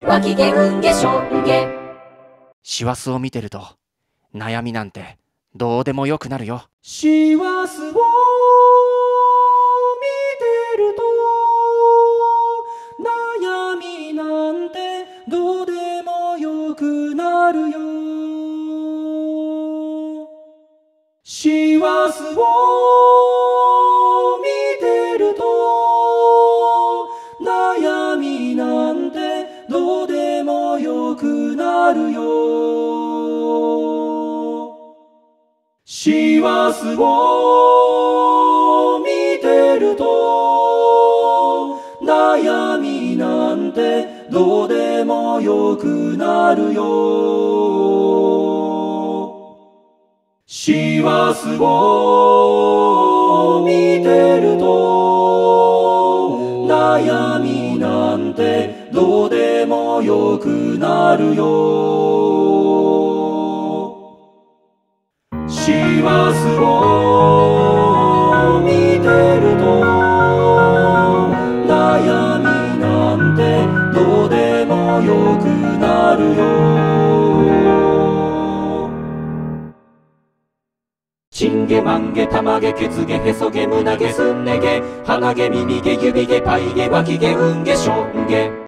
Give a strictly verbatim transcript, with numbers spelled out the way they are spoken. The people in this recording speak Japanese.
脇毛うんげしょんげ。師走を見てると悩みなんてどうでもよくなるよ。師走を見てると悩みなんてどうでもよくなるよ。師走を見てると悩みなんてどうでもよくなるよ。師走を見てると悩みなんてどうでもよくなるよ。師走を見てると悩みなんてどうでもよくなるよ。師走を見てると悩みなんてどうでもよくなるよ。チンゲマンゲタマゲケツゲヘソゲ胸毛すんね毛鼻毛耳毛指毛パイ毛脇毛うんげしょんげ。